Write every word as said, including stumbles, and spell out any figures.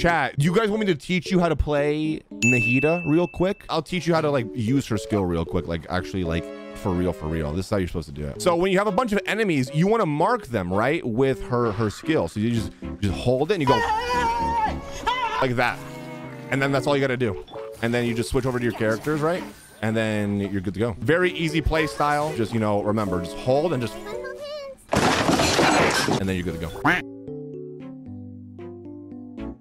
Chat, you guys want me to teach you how to play Nahida real quick? I'll teach you how to like use her skill real quick, like actually like for real, for real. This is how you're supposed to do it. So when you have a bunch of enemies, you want to mark them, right? With her her skill. So you just just hold it and you go like that. And then that's all you got to do. And then you just switch over to your characters, right? And then you're good to go. Very easy play style. Just, you know, remember, just hold and just... And then you're good to go.